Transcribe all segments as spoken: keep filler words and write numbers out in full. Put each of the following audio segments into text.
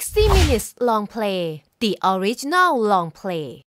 sixty Minutes Longplay The Original Longplay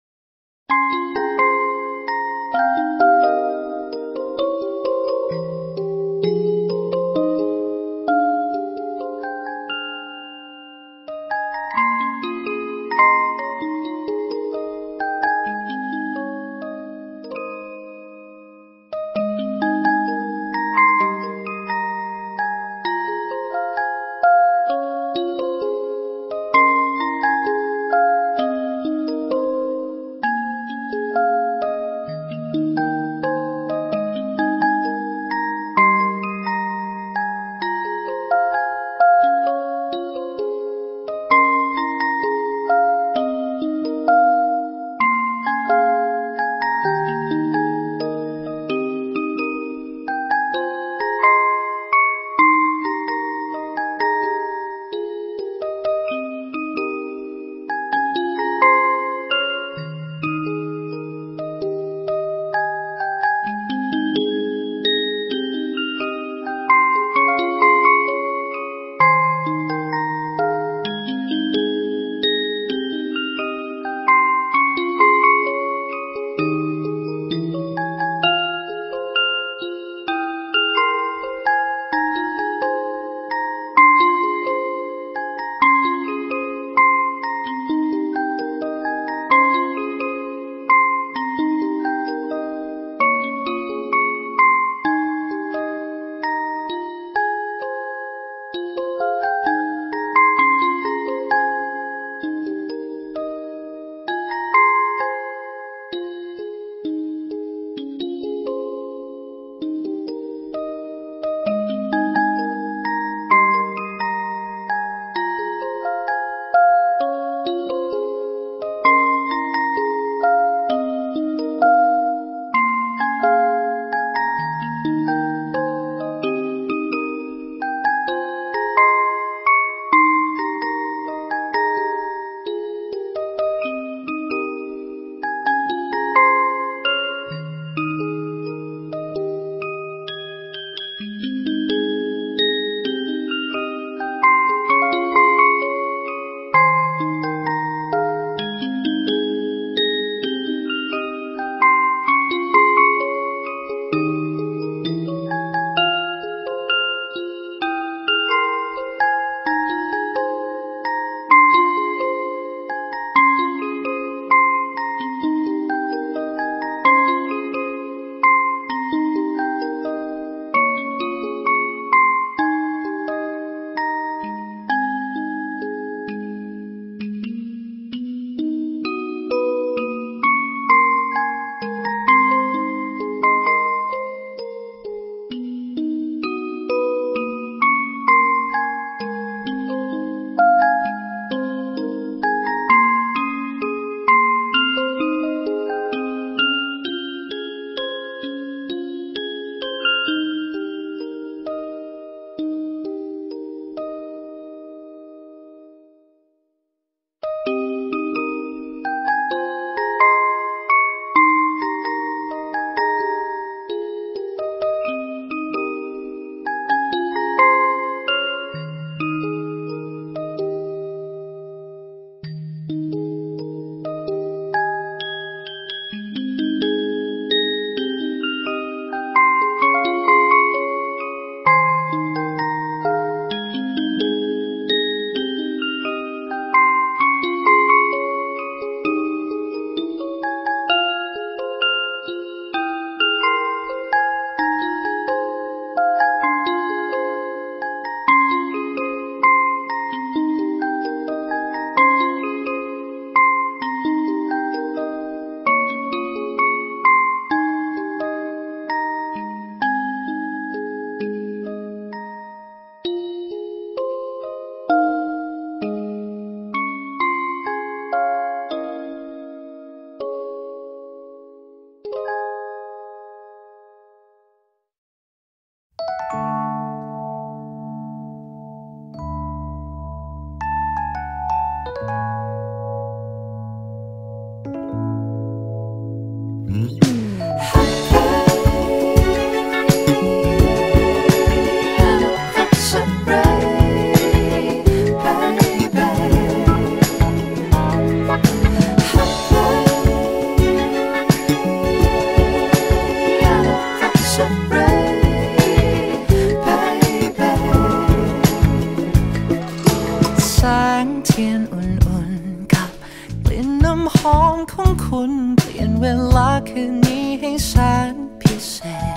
มของคุณเปลี่ยนเวลาคืนนี้ให้แสนพิเศษ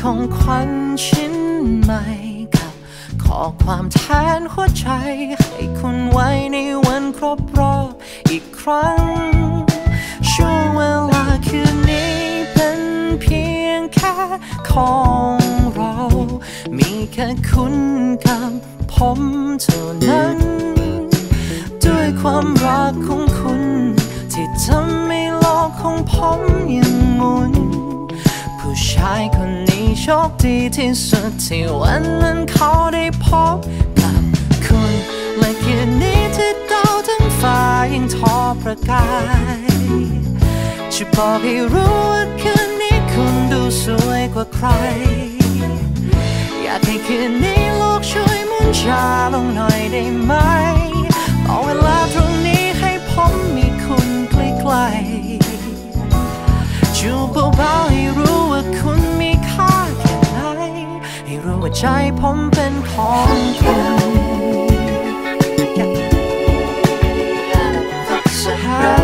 ของขวัญชิ้นใหม่กับข้อความแทนหัวใจให้คุณไว้ในวันครบรอบอีกครั้งช่วงเวลาคืนนี้เป็นเพียงแค่ของเรามีแค่คุณกับผมเท่านั้นด้วยความรักของคุณที่ทำให้โลกของผมยังหมุนผู้ชายคนนี้โชคดีที่สุดที่วันนั้นเขาได้พบกับคุณและคืนนี้ที่ดาวทั้งฟ้ายังทอประกายจะบอกให้รู้ว่าคืนนี้คุณดูสวยกว่าใครอยากให้คืนนี้โลกช่วยมุนชาลงหน่อยได้ไหมต่อเวลาตรงนี้ให้ผมมีคุณใกล้ๆจูบเบาๆให้รู้ว่าคุณมีค่าแค่ไหนให้รู้ว่าใจผมเป็นของคุณสหาย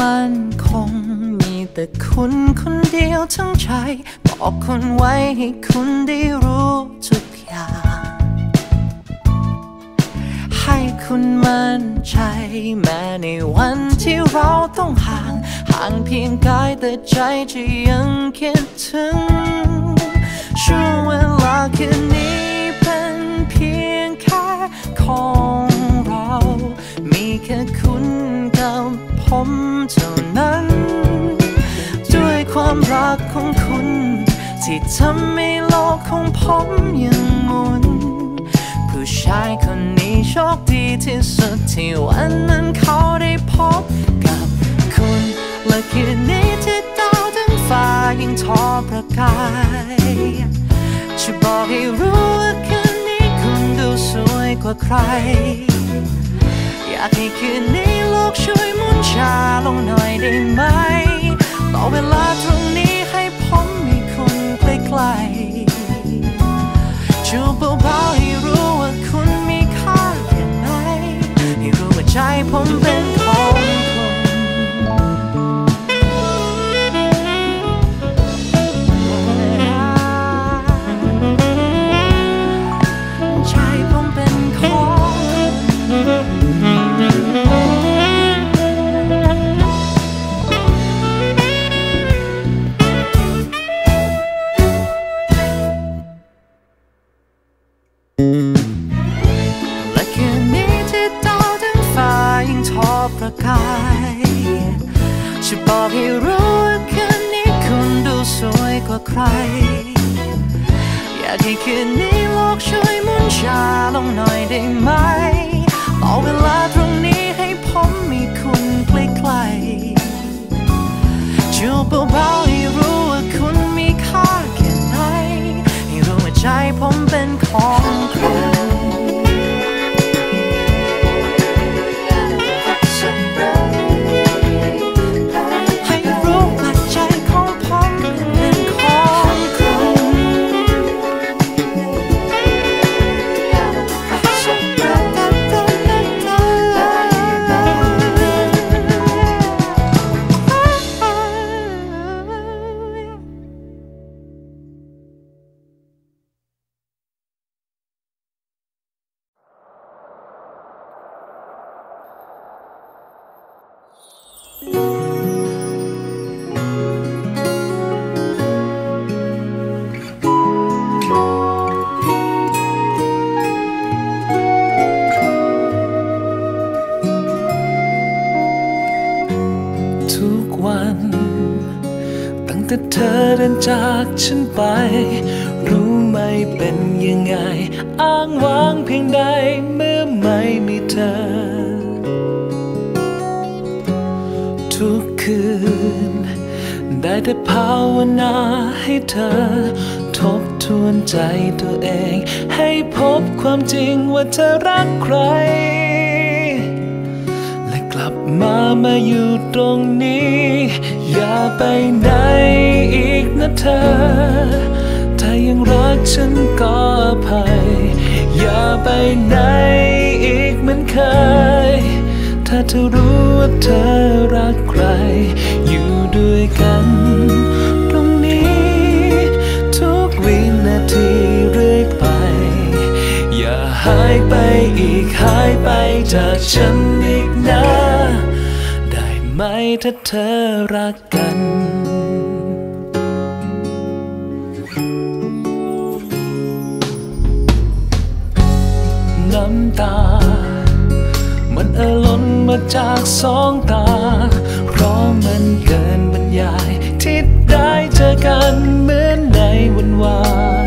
มันคงมีแต่คุณคนเดียวทั้งใจบอกคุณไว้ให้คุณได้รู้ทุกอย่างให้คุณมั่นใจแม้ในวันที่เราต้องห่างห่างเพียงกายแต่ใจจะยังคิดถึงช่วงเวลาคืนนี้เป็นเพียงแค่ของเรามีแค่คุณกับผมเท่านั้นด้วยความรักของคุณที่ทำให้โลกของผมยังหมุนผู้ชายคนนี้โชคดีที่สุดที่วันนั้นเขาได้พบกับคุณและคืนนี้ที่ดาวทั้งฟ้ายังทอประกายจะบอกให้รู้ว่าคืนนี้คุณดูสวยกว่าใครอยากให้คืนนี้โลกช่วยมุนชาลงหน่อยได้ไหมต่อเวลาตรงนี้ให้ผมมีคุณใกล้ๆจูบเบาๆให้รู้ว่าคุณมีค่าแค่ไหนให้รู้ว่าใจผมเป็นของคุณใจผมเป็นของคุณจะบอกให้รู้ว่าคืนนี้คุณดูสวยกว่าใครอยากให้คืนนี้โลกช่วยมุนชาลงหน่อยได้ไหมต่อเวลาตรงนี้ให้ผมมีคุณใกล้ๆจูบเบาๆให้รู้ว่าคุณมีค่าแค่ไหนให้รู้ว่าใจผมเป็นของคุณจากฉันไปรู้ไหมเป็นยังไงอ้างว้างเพียงใดเมื่อไม่มีเธอทุกคืนได้แต่ภาวนาให้เธอทบทวนใจตัวเองให้พบความจริงว่าเธอรักใคร ลับมามาอยู่ตรงนี้อย่าไปไหนอีกนะเธอถ้ายังรักฉันก็อภัยอย่าไปไหนอีกเหมือนเคยถ้าเธอรู้ว่าเธอรักใครอยู่ด้วยกันตรงนี้ทุกวินาทีเรื่อยไปอย่าหายไปอีกหายไปจากฉันอีกนะได้ไหมถ้าเธอรักกันน้ำตามันเอ่อล้นมาจากสองตาเพราะมันเกินบรรยายที่ได้เจอกันเหมือนในวันวาน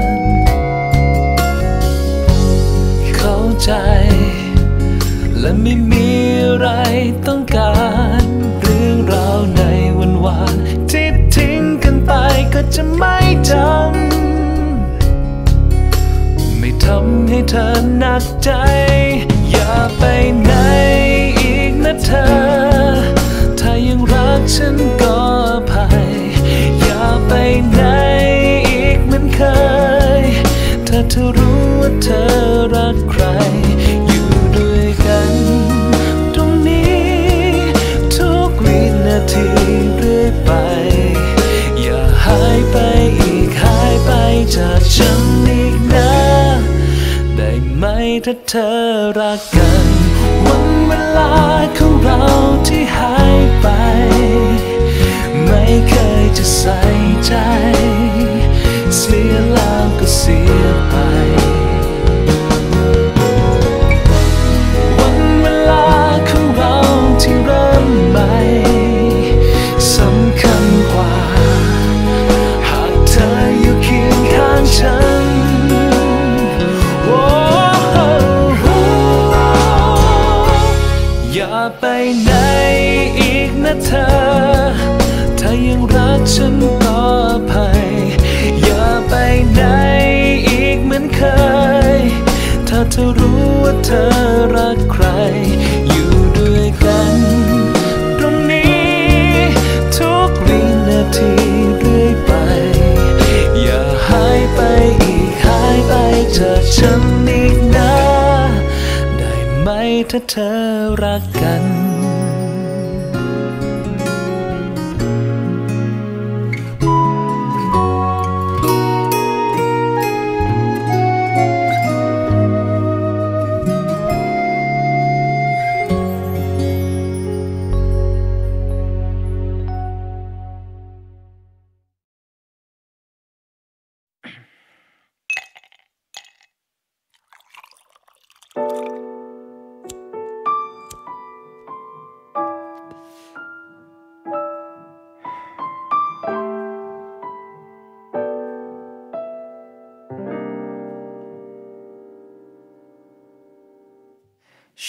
เข้าใจและไม่มีอะไรต้องการเรื่องราวในวันวานที่ทิ้งกันไปก็จะไม่จำไม่ทำให้เธอหนักใจอย่าไปไหนอีกนะเธอถ้ายังรักฉันก็อภัยอย่าไปไหนอีกเหมือนเคยถ้าเธอรู้ว่าเธอรักใครอยู่ด้วยกันตรงนี้ทุกวินาทีเรื่อยไปอย่าหายไปอีกหายไปจากฉันอีกนะได้ไหมถ้าเธอรักกันวันเวลาของเราที่หายไปไม่เคยจะใส่ใจเสียแล้วก็เสียไปวันเวลาของเราที่เริ่มใหม่สำคัญกว่าหากเธออยู่เคียงข้างฉันไปไหนอีกนะเธอถ้ายังรักฉันก็อภัยอย่าไปไหนอีกเหมือนเคยถ้าเธอรู้ว่าเธอรักใครอยู่ด้วยกันตรงนี้ทุกวินาทีเรื่อยไปอย่าหายไปอีกหายไปจากฉันอีกนะไม่ถ้าเธอรักกัน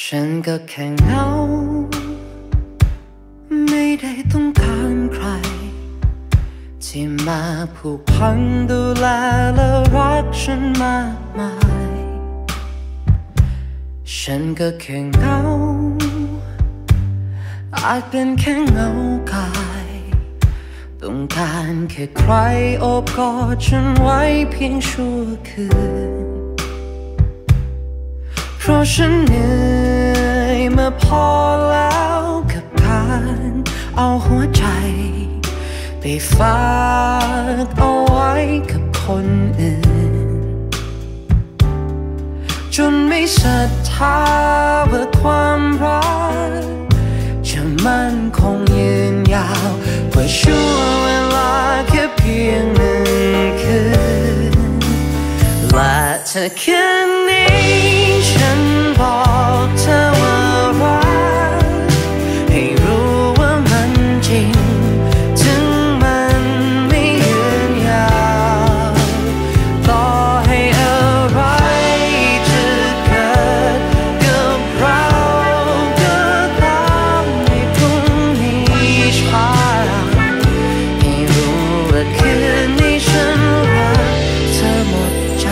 ฉันก็แค่เหงาไม่ได้ต้องการใครที่มาผูกพันดูแลและรักฉันมากมายฉันก็แค่เหงาอาจเป็นแค่เหงากายต้องการแค่ใครโอบกอดฉันไว้เพียงชั่วคืนเพราะฉันเหนื่อยมาพอแล้วกับการเอาหัวใจไปฝากเอาไว้กับคนอื่นจนไม่ศรัทธาว่าความรักจะมั่นคงยืนยาวกว่าชั่วเวลาแค่เพียงหนึ่งคืนและเธอคืนนี้ฉันบอกเธอว่ารักให้รู้ว่ามันจริงถึงมันไม่ยืนยาวต่อให้อะไรจะเกิดกับเราก็ตามในพรุ่งนี้เช้าให้รู้ว่าคืนนี้ฉันรักเธอหมดใจ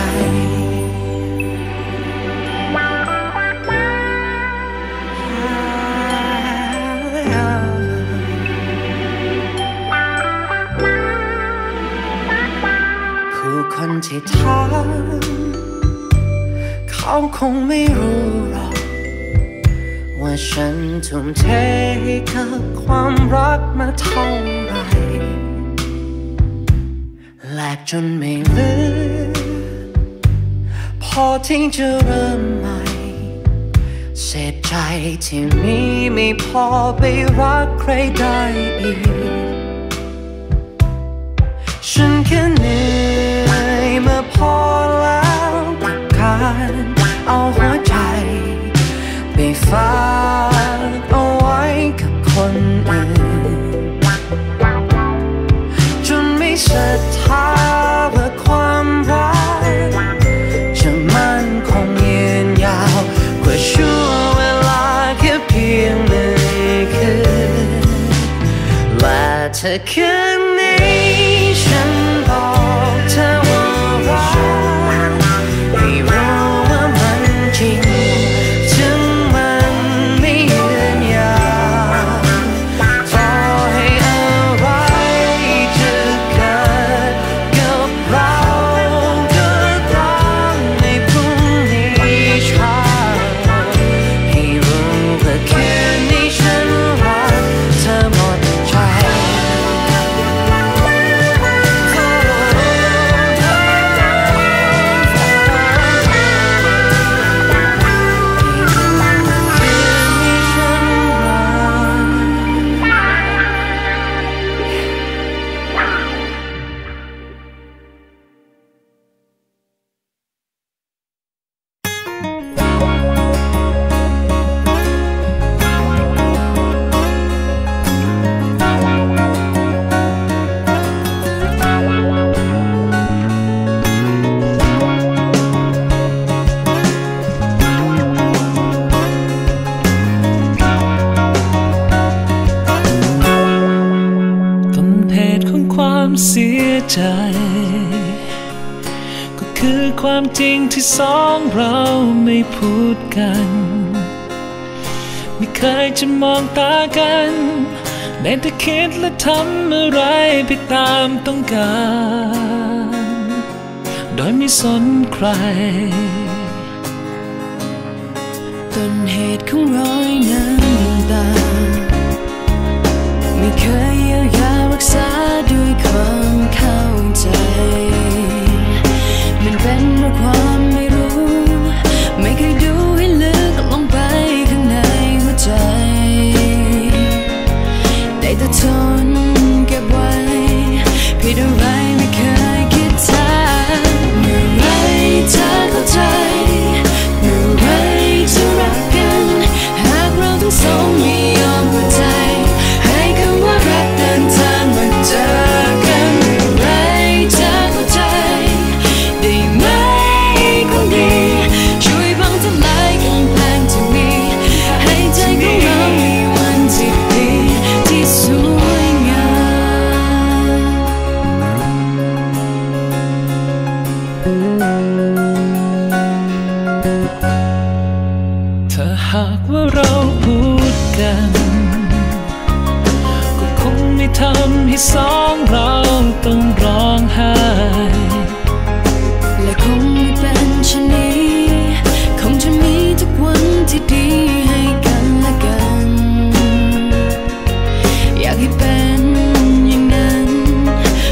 ช่ทางเขาคงไม่รู้หรอกว่าฉันทุ่มเทให้กับความรักมาเท่าไรแหลกจนไม่เหลือพอที่จะเริ่มใหม่เสียใจที่มีไม่พอไปรักใครได้อีกฉันแค่เหนื่อยมาพอแล้วกับการเอาหัวใจไปฝากเอาไว้กับคนอื่นจนไม่ศรัทธาว่าความรักจะมั่นคงยืนยาวกว่าชั่วเวลาแค่เพียงหนึ่งคืนและเธอคืนนี้ฉันบอกเธอว่ารักไม่รู้ว่ามันจริงถึงมันไม่ยืนยาวต่อให้อะไรจะเกิดกับเราก็ตามในพรุ่งนี้เช้าให้รู้ว่าคืนนี้ฉันรักเธอหมดใจก็คือความจริงที่สองเราไม่พูดกันไม่เคยจะมองตากันได้แต่คิดและทำอะไรไปตามต้องการโดยไม่สนใครต้นเหตุของรอยน้ำตาไม่เคยเยียวยารักษาด้วยความเข้าใจมันเป็นเพราะความไม่รู้ไม่เคยดูให้ลึกลงไปข้างในหัวใจได้แต่ทนเก็บไว้ผิดอะไรไม่เคยคิดทันเมื่อไรเธอเข้าใจเมื่อไรจะรักกันหากเราทั้งสองไม่ยอมหัวใจสองเราต้องร้องไห้และคงไม่เป็นเช่นนี้คงจะมีทุกวันที่ดีให้กันและกันอยากให้เป็นอย่างนั้น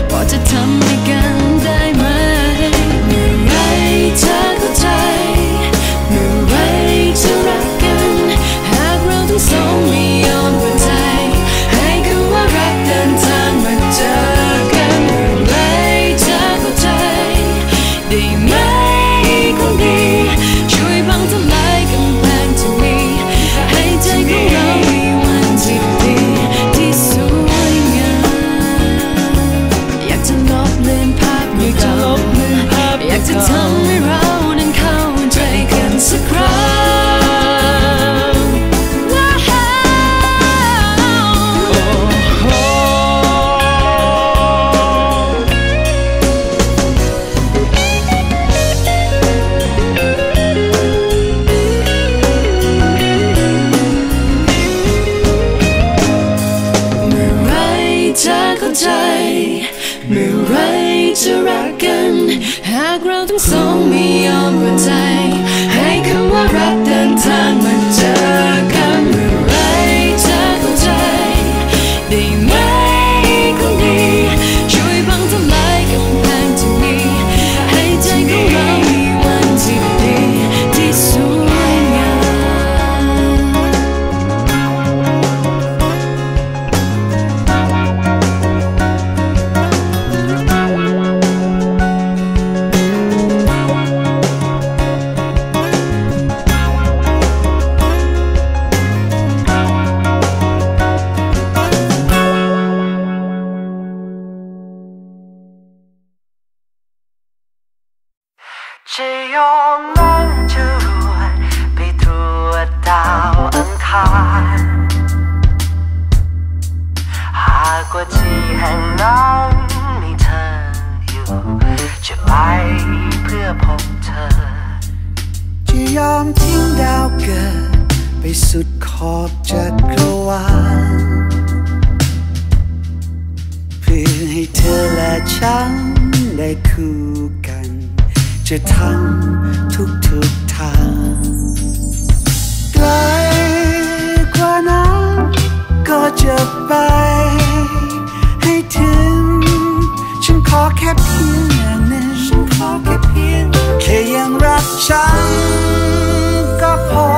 พอจะทำให้กันได้ไหมเมื่อไรเธอเข้าใจเมื่อไรจะรักกันหากเราทั้งสองไม่ยอมเปิดใจให้คำว่ารักเดินทางมา ทั้งสองไม่ยอมเปิดใจให้คำว่ารักเดินทางมาเจอกันเมื่อไรเธอเข้าใจได้ไหมคนดีช่วยบังทำลายกำแพงที่มีให้ใจของเรามีวันที่ดีที่สวยงามจะยอมนั่งจะรวดไปตรวจดาวอังคารหากว่าที่แห่งนั้นมีเธออยู่จะไปเพื่อพบเธอจะยอมทิ้งดาวเกิดไปสุดขอบจักรวาลเพื่อให้เธอและฉันได้คู่กันจะทำทุกทุกทางไกลกว่านั้นก็จะไปให้ถึงฉันขอแค่เพียงอย่างหนึ่งฉันขอแค่เพียงแค่ยังรักฉันก็พอ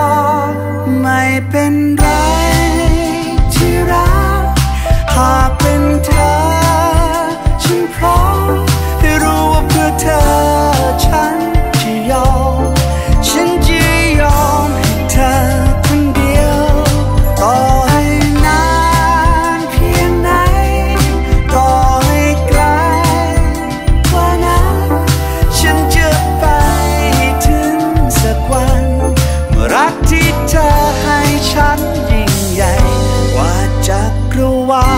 ไม่เป็นไรที่รักหากเป็นเธอฉันพร้อมให้รู้ว่าเพื่อเธอฉันจะยอมฉันจะยอมให้เธอคนเดียวต่อให้นานเพียงไหนต่อให้ไกลกว่านั้นฉันจะไปถึงสักวันเมื่อรักที่เธอให้ฉันยิ่งใหญ่กว่าจักรวาล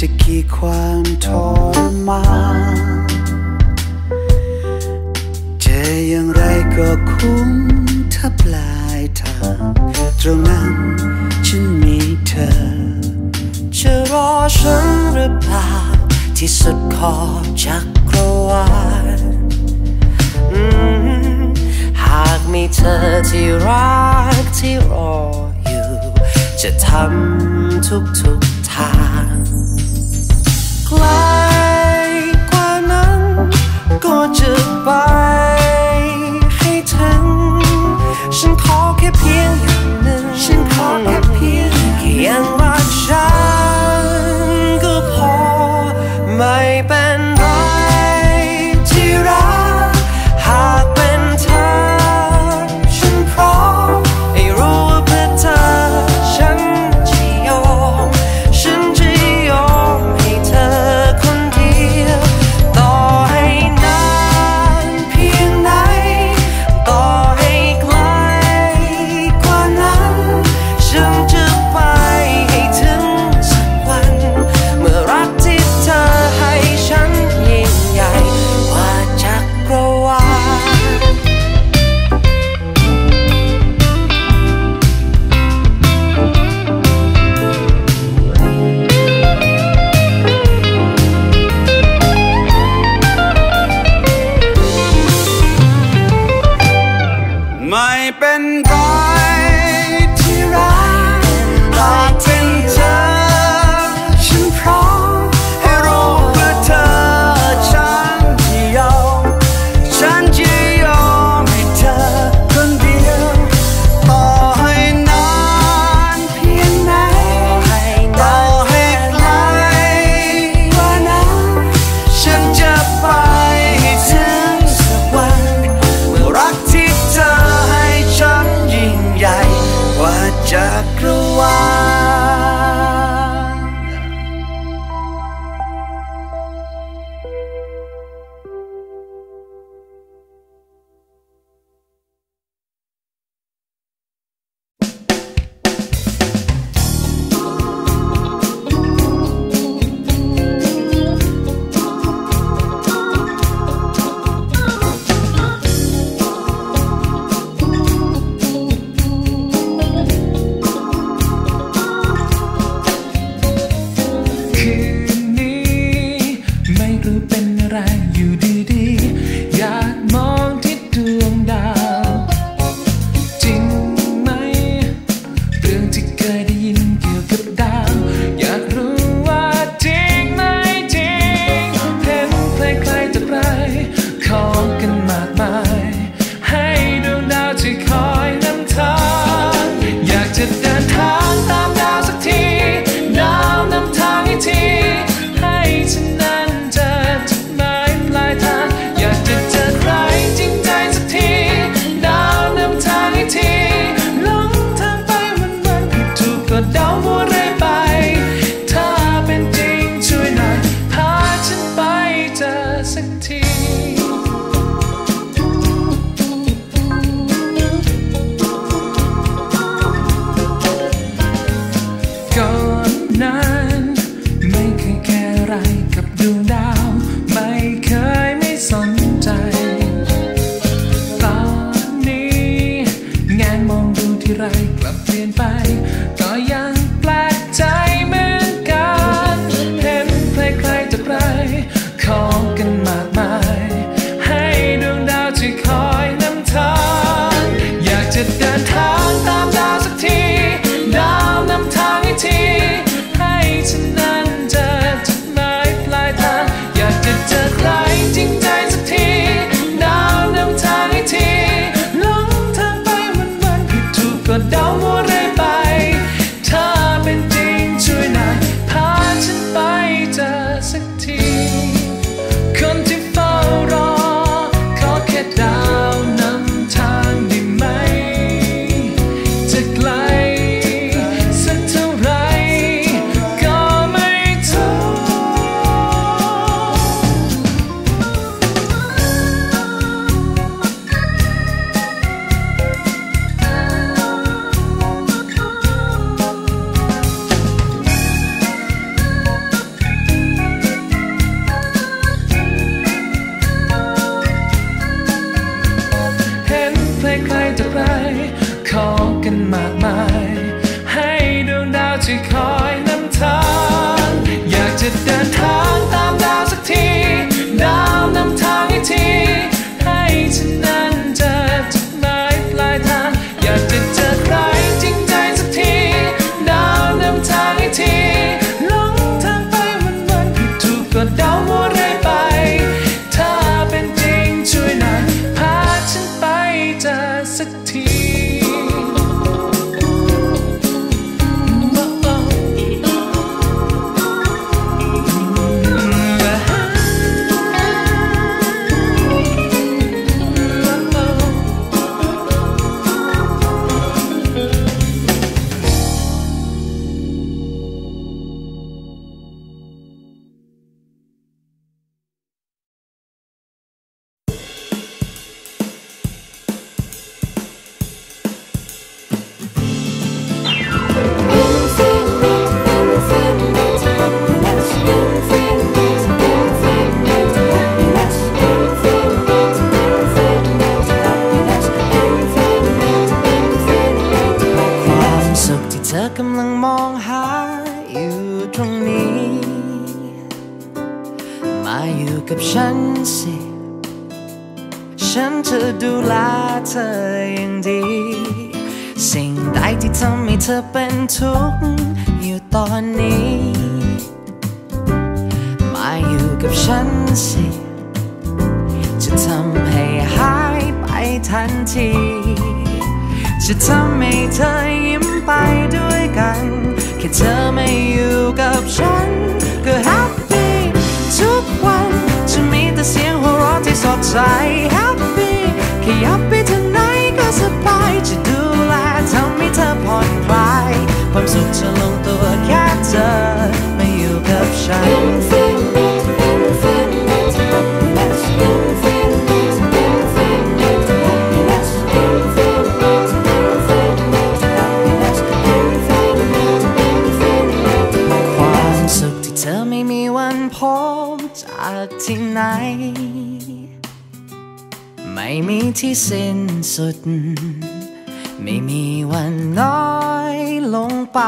จะกี่ความทรมานเจออย่างไรก็คุ้มถ้าปลายทางตรงนั้นฉันมีเธอจะรอฉันหรือเปล่าที่สุดขอบจักรวาลหากมีเธอที่รักที่รออยู่จะทำทุกทุกทางไกลกว่านั้นก็จะไปให้ถึงฉันขอแค่เพียงอย่างหนึ่งฉันขอแค่เพียงแค่ยังรักฉันก็พอไม่เป็นไรที่รักหากเป็นเธอฉันพร้อมให้รู้ว่าเพื่อเธอฉันจะยอมฉันจะยอมให้เธอ เคยได้ยินเกี่ยวกับดาวอยากรู้ว่าจริงไหมจริงเห็นใครใครจะไรของกันมากมายให้ดวงดาวที่คอยนำทางอยากจะเดินทางตามดาวสักทีดาวนำทางให้ทีให้ฉันนั้นเจอจุดหมายปลายทางอยากจะเจอใครจริงใจสักทีดาวนำทางให้ทีเดามัวเรื่อยไปถ้าเป็นจริงช่วยหน่อยพาฉันไปเจอสักทีก่อนนั้นไม่เคยแค่ไรกับดวงดาวไม่เคยไม่สนใจตอนนี้งานมองดูที่ไรกลับเปลี่ยนไปของกันมากมายให้ดวงดาวที่คอยนำทางอยากจะเดินทางตามดาวสักทีดาวนำทางให้ทีให้ฉันนั้นเจอจุดหมายปลายทางอยากจะเจอใครจริงใจสักทีดาวนำทางให้ทีหลงทางไปวันวันผิดถูกก็เดามัวเรื่อยไปถ้าเป็นจริงช่วยหน่อยพาฉันไปเจอสักทีคนที่เฝ้ารอขอแค่ดาวนำทางได้ไหมจะไกลสักเท่าไรก็ไม่ท้อใครจะไรของกันมากมายให้ดวงดาวที่คอยนำทางอยากจะเดินทางตามดาวสักทีดาวนำทางให้ทีให้ฉันนั้นเจอจุดหมายปลายทางอยากจะเจอใครจริงใจสักทีดาวนำทางให้ทีหลงทางไปวันวันผิดถูกก็เดามัวเรื่อยไปถ้าเป็นจริงช่วยหน่อยพาฉันไปเจอสักทีทุกข์อยู่ตอนนี้มาอยู่กับฉันสิจะทำให้หายไปทันทีจะทำให้เธอยิ้มไปด้วยกันแค่เธอไม่อยู่กับฉันก็แฮปปี้ทุกวันจะมีแต่เสียงหัวเราะที่สดใสแฮปปี้ขยับไปทางไหนก็สบายจะดูแลทำให้เธอผ่อนคลายความสุขจะลงตัวแค่เธอมาอยู่กับฉันความสุขที่เธอไม่มีวันพบจากที่ไหนไม่มีที่สิ้นสุดไม่มีวันน้อยลงไป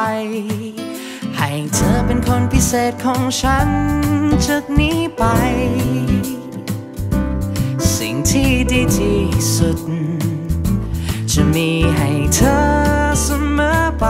ให้เธอเป็นคนพิเศษของฉันจากนี้ไปสิ่งที่ดีที่สุดจะมีให้เธอเสมอไป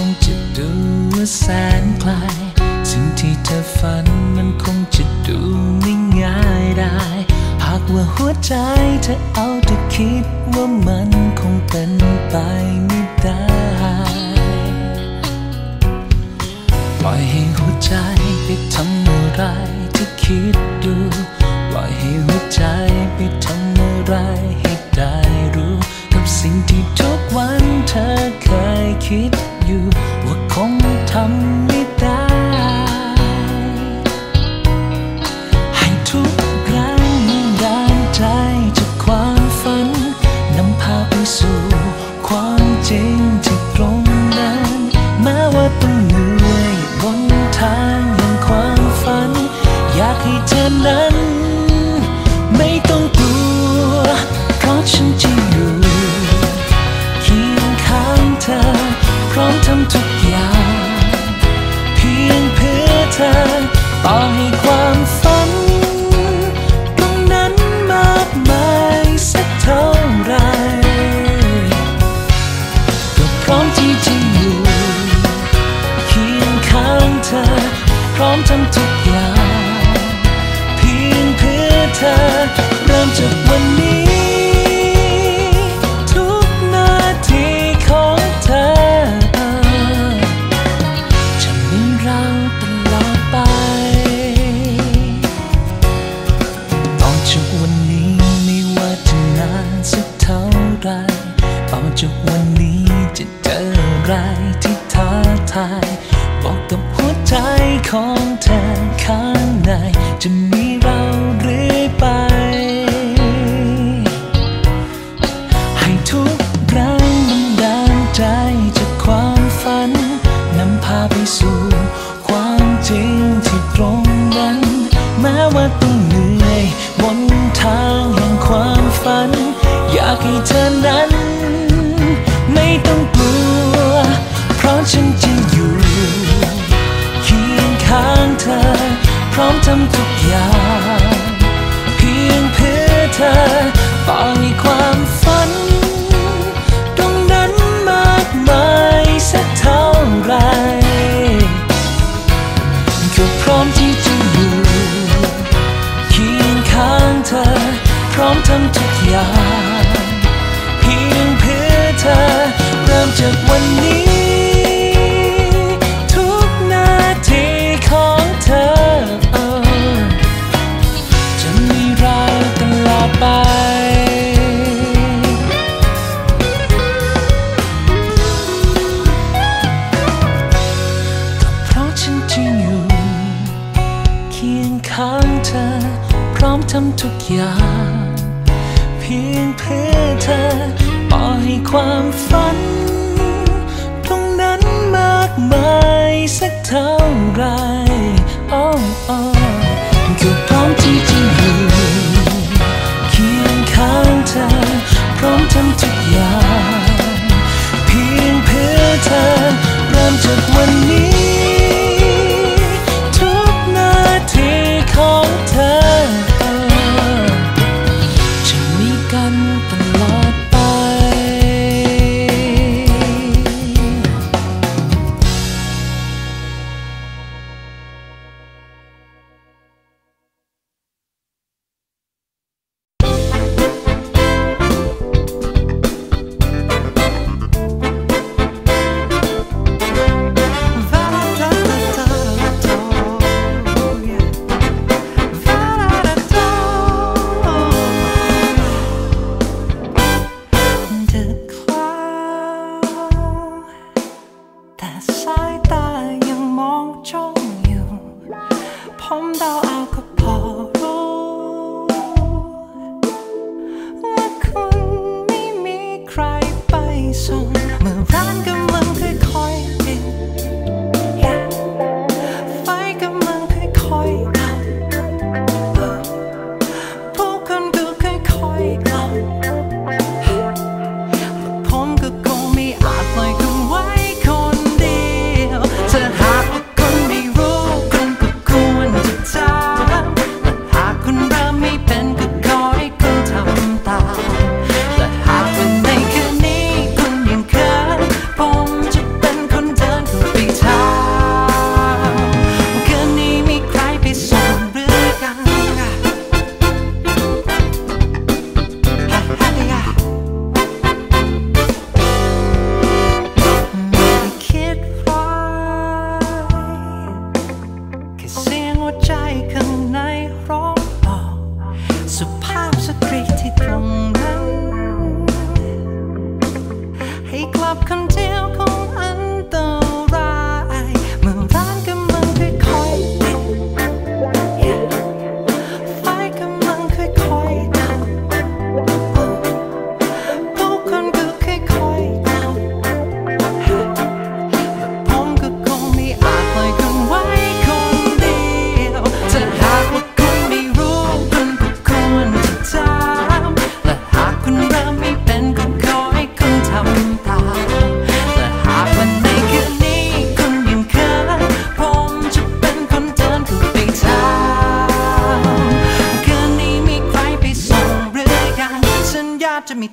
คงจะดูว่าแสนไกลสิ่งที่เธอฝันมันคงจะดูไม่ง่ายได้หากว่าหัวใจเธอเอาแต่คิดว่ามันคงเป็นไปไม่ได้ปล่อยให้หัวใจไปทำอะไรเธอคิดดูปล่อยให้หัวใจไปทำอะไรให้ได้รู้กับสิ่งที่ทุกวันเธอเคยคิดอยู่ว่าคงทำไม่ได้ให้ทุกแรงบันดาลใจจากความฝันนำพาไปสู่ความจริงที่ตรงนั้นแม้ว่าต้องเหนื่อยบนทางแห่งความฝันอยากให้เธอนั้นไม่ต้องกลัวเพราะฉันจะอยู่เคียงข้างเธอพร้อมทำทุกอย่างเพียงเพื่อเธอต่อให้ความฝันตรงนั้นมากมายสักเท่าไรก็พร้อมที่จะอยู่เคียงข้างเธอพร้อมทำทุกอย่างเพียงเพื่อเธอเริ่มจากวันนี้จากวันนี้จะเจออะไรที่ท้าทายบอกกับหัวใจของเธอข้างในจะมีเราเรื่อยไปให้ทุกแรงบันดาลใจจากความฝันนำพาไปสู่ความจริงที่ตรงนั้นแม้ว่าต้องเหนื่อยบนทางแห่งความฝันอยากให้เธอนั้นไม่ต้องกลัวเพราะฉันจะอยู่เคียงข้างเธอพร้อมทำทุกอย่างเพียงเพื่อเธอต่อให้ความฝันตรงนั้นมากมายสักเท่าไรก็พร้อมที่จะอยู่เคียงข้างเธอพร้อมทำทุกอย่างเพียงเพื่อเธอเริ่มจากวันนี้ทุกนาทีของเธอจะมีเราตลอดไปก็เพราะฉันจะอยู่เคียงข้างเธอพร้อมทำทุกอย่างเพียงเพื่อเธอปล่อยความฝันตรงนั้นมากมายสักเท่าไรอ้ออ้อก็พร้อมที่จะอยู่เคียงข้างเธอพร้อมทำทุกอย่างเพียงเพื่อเธอเริ่มจากวันนี้ทุกนาทีของเธอ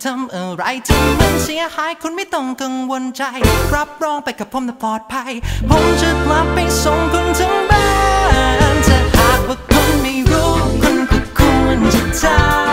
ทำอะไรที่มันเสียหายคุณไม่ต้องกังวลใจรับรองไปกับผมนะปลอดภัยผมจะกลับไปส่งคุณถึงบ้านถ้าหากว่าคุณไม่รู้คุณก็ควรจะทำ